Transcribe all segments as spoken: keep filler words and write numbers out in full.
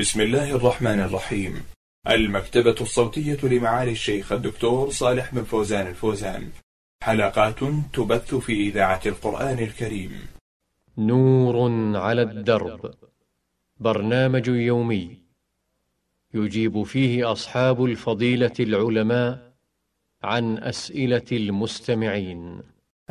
بسم الله الرحمن الرحيم. المكتبة الصوتية لمعالي الشيخ الدكتور صالح بن فوزان الفوزان، حلقات تبث في إذاعة القرآن الكريم. نور على الدرب، برنامج يومي يجيب فيه أصحاب الفضيلة العلماء عن أسئلة المستمعين.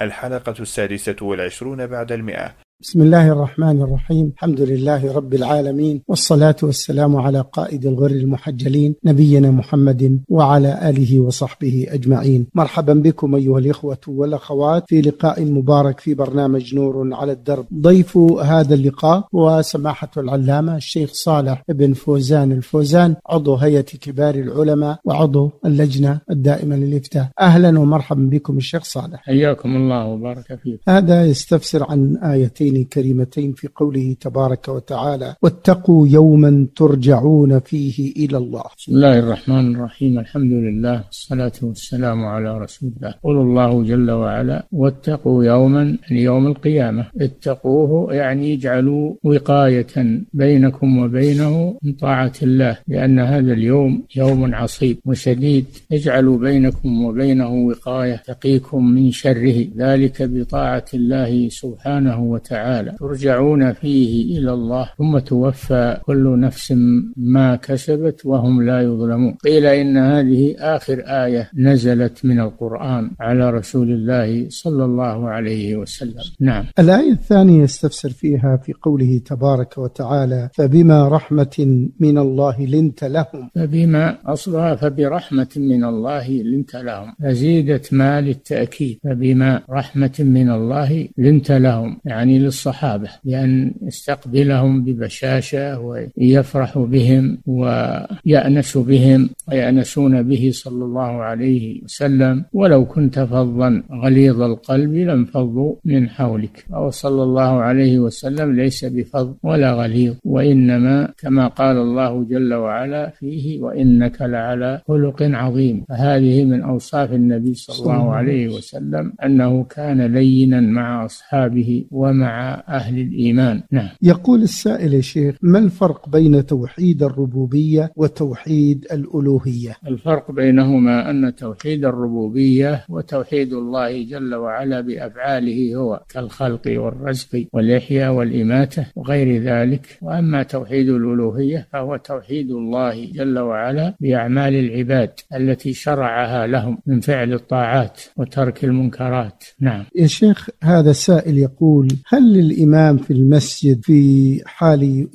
الحلقة السادسة والعشرون بعد المئة. بسم الله الرحمن الرحيم، الحمد لله رب العالمين، والصلاة والسلام على قائد الغر المحجلين نبينا محمد وعلى آله وصحبه أجمعين. مرحبا بكم أيها الإخوة والأخوات في لقاء مبارك في برنامج نور على الدرب. ضيف هذا اللقاء هو سماحة العلامة الشيخ صالح بن فوزان الفوزان، عضو هيئة كبار العلماء وعضو اللجنة الدائمة للإفتاء. أهلا ومرحبا بكم الشيخ صالح. حياكم الله وبارك فيكم. هذا يستفسر عن آيتين كريمتين في قوله تبارك وتعالى: واتقوا يوما ترجعون فيه إلى الله. بسم الله الرحمن الرحيم، الحمد لله والصلاة والسلام على رسول الله. قل الله جل وعلا: واتقوا يوما، يوم القيامة. اتقوه يعني اجعلوا وقاية بينكم وبينه من طاعة الله، لأن هذا اليوم يوم عصيب وشديد. اجعلوا بينكم وبينه وقاية تقيكم من شره، ذلك بطاعة الله سبحانه وتعالى. ترجعون فيه إلى الله ثم توفى كل نفس ما كسبت وهم لا يظلمون. قيل إن هذه آخر آية نزلت من القرآن على رسول الله صلى الله عليه وسلم. نعم. الآية الثانية يستفسر فيها في قوله تبارك وتعالى: فبما رحمة من الله لنت لهم. فبما أصلها فبرحمة من الله لنت لهم، فزيدت ما للتأكيد، فبما رحمة من الله لنت لهم، يعني الصحابة، لأن يستقبلهم ببشاشة ويفرح بهم ويأنس بهم ويأنسون به صلى الله عليه وسلم. ولو كنت فظا غليظ القلب لانفضوا من حولك، أو صلى الله عليه وسلم ليس بفظ ولا غليظ، وإنما كما قال الله جل وعلا فيه: وإنك لعلى خلق عظيم. فهذه من أوصاف النبي صلى الله عليه وسلم، أنه كان لينا مع أصحابه ومع أهل الإيمان. نعم. يقول السائل: يا شيخ، ما الفرق بين توحيد الربوبية وتوحيد الألوهية؟ الفرق بينهما أن توحيد الربوبية وتوحيد الله جل وعلا بأفعاله هو، كالخلق والرزق والإحياء والإماتة وغير ذلك. وأما توحيد الألوهية فهو توحيد الله جل وعلا بأعمال العباد التي شرعها لهم من فعل الطاعات وترك المنكرات. نعم. يا شيخ، هذا السائل يقول: هل للإمام في المسجد في حال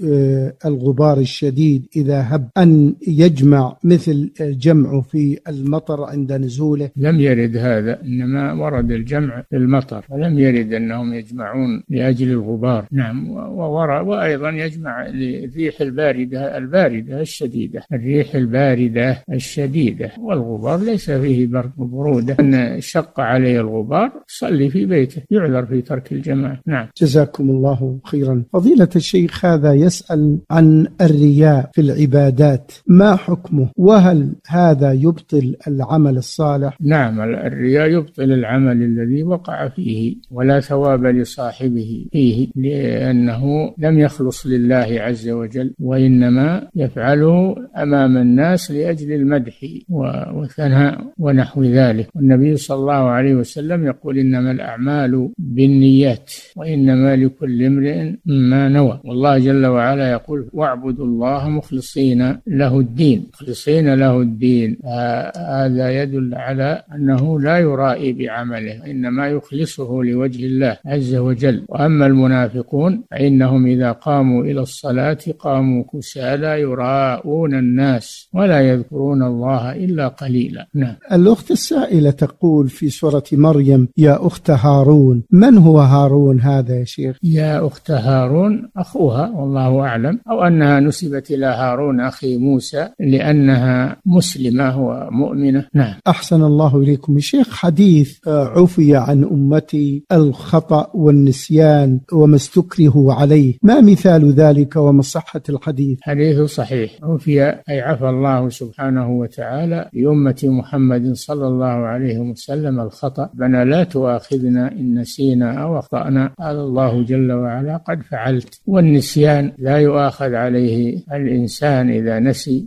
الغبار الشديد إذا هب أن يجمع مثل جمعه في المطر عند نزوله؟ لم يرد هذا، إنما ورد الجمع في المطر، ولم يرد أنهم يجمعون لأجل الغبار. نعم. وأيضا يجمع للريح الباردة الباردة الشديدة، الريح الباردة الشديدة، والغبار ليس فيه برد وبرودة. أن شق عليه الغبار صلي في بيته، يعذر في ترك الجماعة. نعم. جزاكم الله خيرا. فضيلة الشيخ، هذا يسأل عن الرياء في العبادات، ما حكمه، وهل هذا يبطل العمل الصالح؟ نعم، الرياء يبطل العمل الذي وقع فيه، ولا ثواب لصاحبه فيه، لأنه لم يخلص لله عز وجل، وإنما يفعله أمام الناس لأجل المدح والثناء ونحو ذلك. والنبي صلى الله عليه وسلم يقول: إنما الأعمال بالنيات، وإنما لكل امرئ ما نوى. والله جل وعلا يقول: واعبدوا الله مخلصين له الدين، مخلصين له الدين. هذا يدل على أنه لا يرائي بعمله، إنما يخلصه لوجه الله عز وجل. وأما المنافقون فإنهم إذا قاموا إلى الصلاة قاموا كسالى يراءون الناس ولا يذكرون الله إلا قليلا. نعم. الأخت السائلة تقول في سورة مريم: يا أخت هارون. من هو هارون هذا يا شيخ؟ يا أخت هارون أخوها، والله أعلم، أو أنها نسبت إلى هارون أخي موسى لأنها مسلمة ومؤمنة. نعم. أحسن الله إليكم. الشيخ، حديث عفي عن أمتي الخطأ والنسيان وما استكرهوا عليه، ما مثال ذلك وما صحة الحديث؟ حديث صحيح. عفي أي عفى الله سبحانه وتعالى لأمة محمد صلى الله عليه وسلم الخطأ، بنا لا تؤاخذنا إن نسينا أو أخطأنا. هذا الله جل وعلا قد فعلت. والنسيان لا يؤاخذ عليه الإنسان إذا نسي،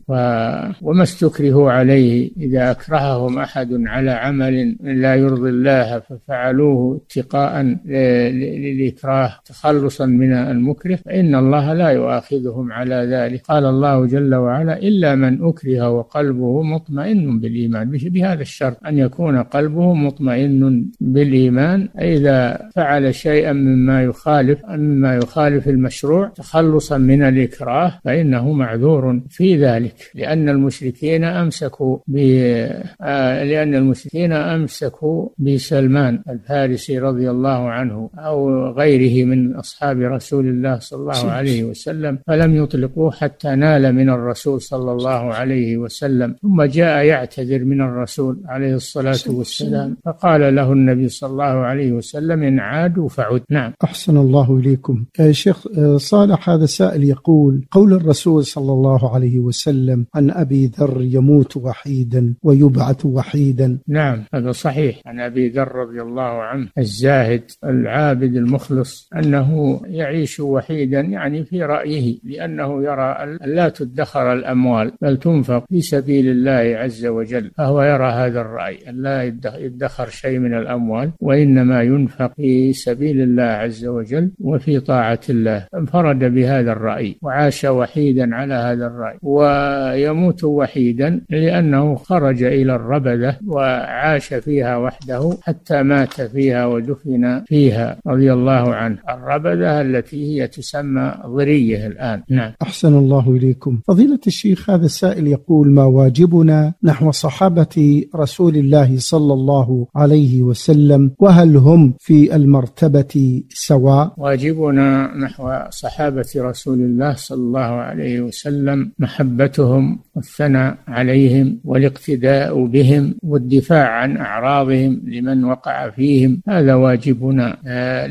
وما استكرهوا عليه إذا أكرههم أحد على عمل لا يرضي الله ففعلوه اتقاء للإكراه تخلصا من المكره فإن الله لا يؤاخذهم على ذلك. قال الله جل وعلا: إلا من أكره وقلبه مطمئن بالإيمان، بهذا الشرط أن يكون قلبه مطمئن بالإيمان، إذا فعل شيئا مما يخالف مما يخالف المشروع تخلصا من الإكراه فإنه معذور في ذلك، لأن المشركين أمسكوا لأن المشركين أمسكوا بسلمان الفارسي رضي الله عنه أو غيره من أصحاب رسول الله صلى الله عليه وسلم، فلم يطلقوه حتى نال من الرسول صلى الله عليه وسلم، ثم جاء يعتذر من الرسول عليه الصلاة والسلام، فقال له النبي صلى الله عليه وسلم: إن عادوا فعد. نعم. أحسن الله إليكم. شيخ صالح، هذا سائل يقول: قول الرسول صلى الله عليه وسلم عن أبي ذر: يموت وحيدا ويبعث وحيدا. نعم، هذا صحيح عن أبي ذر رضي الله عنه الزاهد العابد المخلص أنه يعيش وحيدا، يعني في رأيه، لأنه يرى أن لا تدخر الأموال بل تنفق في سبيل الله عز وجل، فهو يرى هذا الرأي أن لا يدخر شيء من الأموال وإنما ينفق في سبيل الله عز وجل وفي طاعة الله، انفرد بهذا الرأي وعاش وحيدا على هذا الرأي. ويموت وحيدا لأنه خرج إلى الربذة وعاش فيها وحده حتى مات فيها ودفن فيها رضي الله عنه، الربذة التي هي تسمى ضرية الآن. نعم. أحسن الله إليكم. فضيلة الشيخ، هذا السائل يقول: ما واجبنا نحو صحابة رسول الله صلى الله عليه وسلم، وهل هم في المرتبة سواء؟ واجبنا نحو صحابة رسول الله صلى الله عليه وسلم محبتهم والثناء عليهم والاقتداء بهم والدفاع عن أعراضهم لمن وقع فيهم، هذا واجبنا،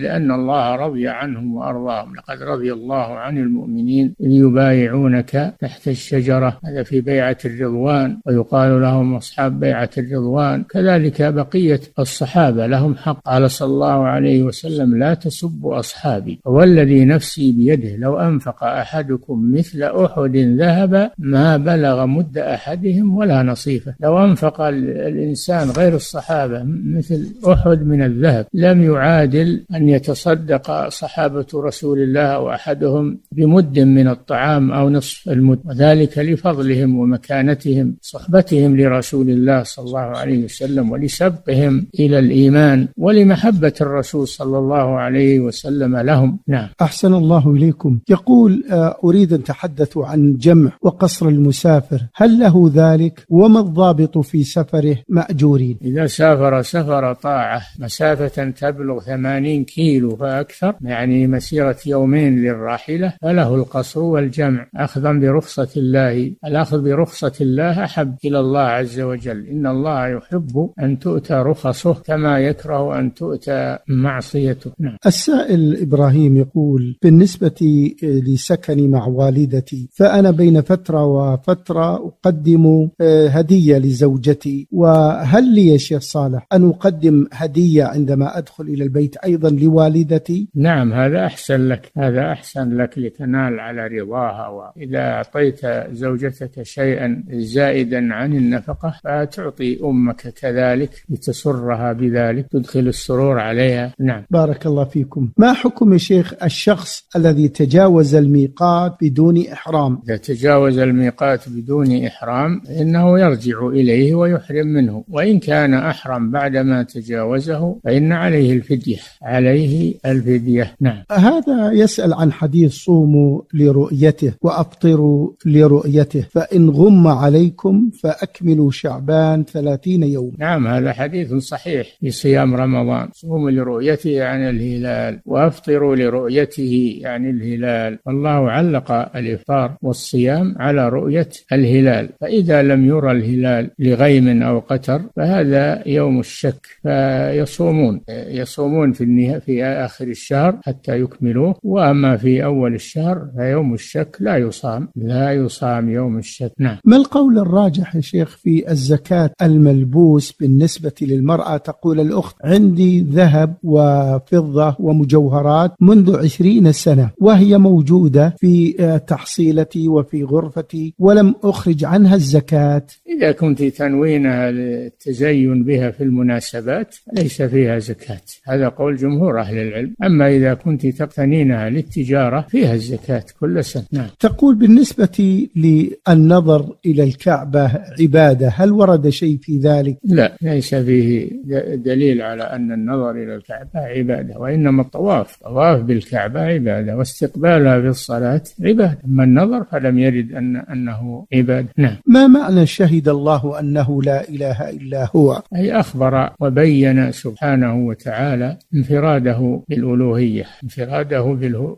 لأن الله رضي عنهم وأرضاهم. لقد رضي الله عن المؤمنين إذ يبايعونك تحت الشجرة، هذا في بيعة الرضوان، ويقال لهم أصحاب بيعة الرضوان. كذلك بقية الصحابة لهم حق، قال صلى الله عليه وسلم: لا تسبوا أصحابي والذي نفسي بيده لو أنفق أحدكم مثل أحد ذهب ما بلغ مد أحدهم ولا نصيفه. لو أنفق الإنسان غير الصحابة مثل أحد من الذهب لم يعادل أن يتصدق صحابة رسول الله وأحدهم بمد من الطعام أو نصف المد، وذلك لفضلهم ومكانتهم، صحبتهم لرسول الله صلى الله عليه وسلم، ولسبقهم إلى الإيمان، ولمحبة الرسول صلى الله عليه وسلم لهم. نعم. أحسن الله إليكم. يقول: أريد أن أتحدث عن جمع وقصر المسافر، هل له ذلك؟ وما الضابط في سفره مأجورين؟ إذا سافر سفر طاعة مسافة تبلغ ثمانين كيلو فأكثر، يعني مسيرة يومين للراحلة، فله القصر والجمع أخذا برخصة الله. الأخذ برخصة الله أحب إلى الله عز وجل، إن الله يحب أن تؤتى رخصه كما يكره أن تؤتى معصيته. نعم. السائل إبراهيم يقول: بالنسبة لسكني مع والدتي، فأنا بين فترة وفترة أقدم هدية لزوجتي، وهل لي يا شيخ صالح أن أقدم هدية عندما أدخل إلى البيت أيضا لوالدتي؟ نعم، هذا أحسن لك، هذا أحسن لك لتنال على رضاها. وإذا أعطيت زوجتك شيئا زائدا عن النفقة فتعطي أمك كذلك لتسرها بذلك، تدخل السرور عليها. نعم. بارك الله فيكم. ما حكم يا شيخ الشخص الذي تجاوز الميقات بدون إحرام؟ إذا تجاوز الميقات بدون إحرام إنه يرجع إليه ويحرم منه، وإن كان أحرم بعدما تجاوزه فإن عليه الفدية، عليه الفدية. نعم. هذا يسأل عن حديث: صوموا لرؤيته وأفطروا لرؤيته، فإن غم عليكم فأكملوا شعبان ثلاثين يوم. نعم، هذا حديث صحيح في صيام رمضان: صوموا لرؤيته يعني الهلال، وأفطروا لرؤيته يعني الهلال. والله علق الإفطار والصيام على رؤية الهلال، فإذا لم يرى الهلال لغيم أو قتر فهذا يوم الشك، فيصومون يصومون في النهاية في آخر الشهر حتى يكملوه. وأما في أول الشهر فيوم الشك لا يصام، لا يصام يوم الشك. نعم. ما القول الراجح يا شيخ في الزكاة الملبوس بالنسبة للمرأة؟ تقول الأخت: عندي ذهب وفضة أشجار ومجوهرات منذ عشرين سنة، وهي موجودة في تحصيلتي وفي غرفتي ولم أخرج عنها الزكاة. إذا كنت تنوينها للتزين بها في المناسبات ليس فيها زكاة، هذا قول جمهور أهل العلم. أما إذا كنت تقتنينها للتجارة فيها الزكاة كل سنة. نعم. تقول بالنسبة للنظر إلى الكعبة عبادة، هل ورد شيء في ذلك؟ لا، ليس فيه دليل على أن النظر إلى الكعبة عبادة، وإنما الطواف طواف بالكعبة عبادة، واستقبالها في الصلاة عبادة، أما النظر فلم يرد أن أنه عبادة. نعم. ما معنى شهد الله أنه لا إله إلا هو؟ أي أخبر وبين سبحانه وتعالى انفراده بالألوهية، انفراده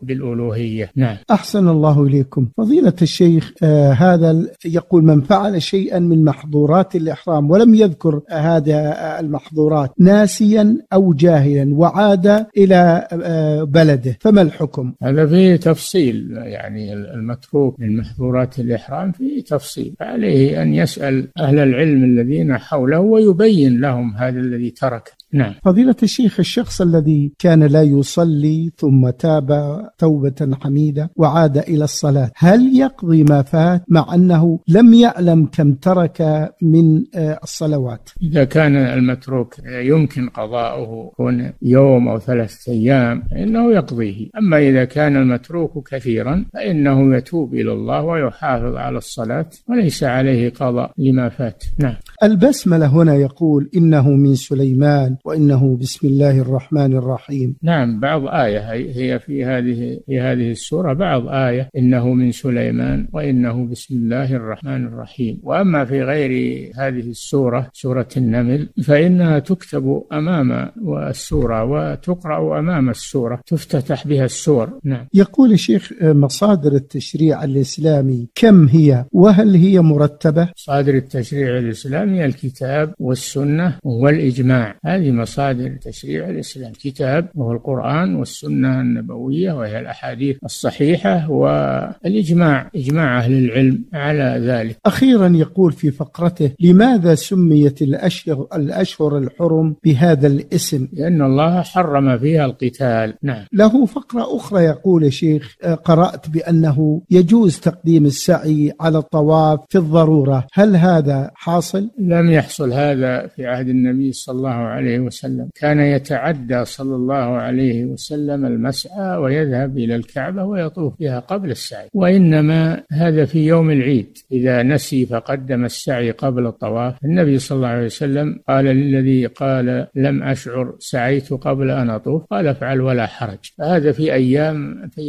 بالألوهية. نعم. أحسن الله إليكم فضيلة الشيخ. آه هذا يقول من فعل شيئا من محظورات الإحرام ولم يذكر هذا المحظورات ناسيا أو جاهلا وعاد إلى آه بلده، فما الحكم؟ هذا فيه تفصيل، يعني المتروك من محظورات الإحرام فيه تفصيل، عليه أن يسأل أهل العلم الذين حوله ويبين لهم هذا الذي ترك. نعم. فضيلة الشيخ، الشخص الذي كان لا يصلي ثم تاب توبة حميدة وعاد إلى الصلاة، هل يقضي ما فات مع أنه لم يعلم كم ترك من الصلوات؟ إذا كان المتروك يمكن قضاؤه كون يوم أو ثلاثة أيام إنه يقضيه، أما إذا كان المتروك كثيرا فإنه يتوب إلى الله ويحافظ على الصلاة وليس عليه قضاء لما فات. نعم. البسملة هنا يقول إنه من سليمان وإنه بسم الله الرحمن الرحيم. نعم، بعض آية هي في هذه في هذه السورة، بعض آية إنه من سليمان وإنه بسم الله الرحمن الرحيم. وأما في غير هذه السورة سورة النمل فإنها تكتب أمام السورة وتقرأ أمام السورة، تفتتح بها السور. نعم. يقول الشيخ مصادر التشريع الإسلامي كم هي وهل هي مرتبة؟ مصادر التشريع الإسلامي الكتاب والسنة والإجماع، هذه مصادر تشريع الإسلام، الكتاب وهو القرآن والسنة النبوية وهي الأحاديث الصحيحة والإجماع، إجماع أهل العلم على ذلك. أخيرا يقول في فقرته لماذا سميت الأشهر, الأشهر الحرم بهذا الاسم؟ لأن الله حرم فيها القتال. نعم. له فقرة أخرى يقول يا شيخ قرأت بأنه يجوز تقديم السعي على الطواف في الضرورة، هل هذا حاصل؟ لم يحصل هذا في عهد النبي صلى الله عليه وسلم، كان يتعدى صلى الله عليه وسلم المسعى ويذهب إلى الكعبة ويطوف بها قبل السعي، وإنما هذا في يوم العيد إذا نسي فقدم السعي قبل الطواف. النبي صلى الله عليه وسلم قال للذي قال لم أشعر سعيت قبل أن أطوف قال افعل ولا حرج، هذا في أيام في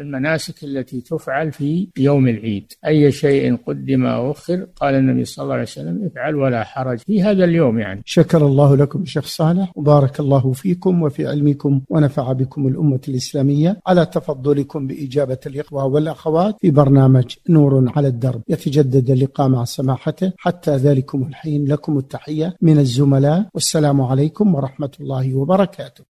المناسك التي تفعل في يوم العيد، أي شيء قدم أو أخر قال النبي صلى الله عليه وسلم افعل ولا حرج في هذا اليوم. يعني شكر الله لكم شيخ صالح وبارك الله فيكم وفي علمكم ونفع بكم الأمة الإسلامية، على تفضلكم بإجابة الإخوة والأخوات في برنامج نور على الدرب. يتجدد اللقاء مع سماحته حتى ذلكم الحين، لكم التحية من الزملاء والسلام عليكم ورحمة الله وبركاته.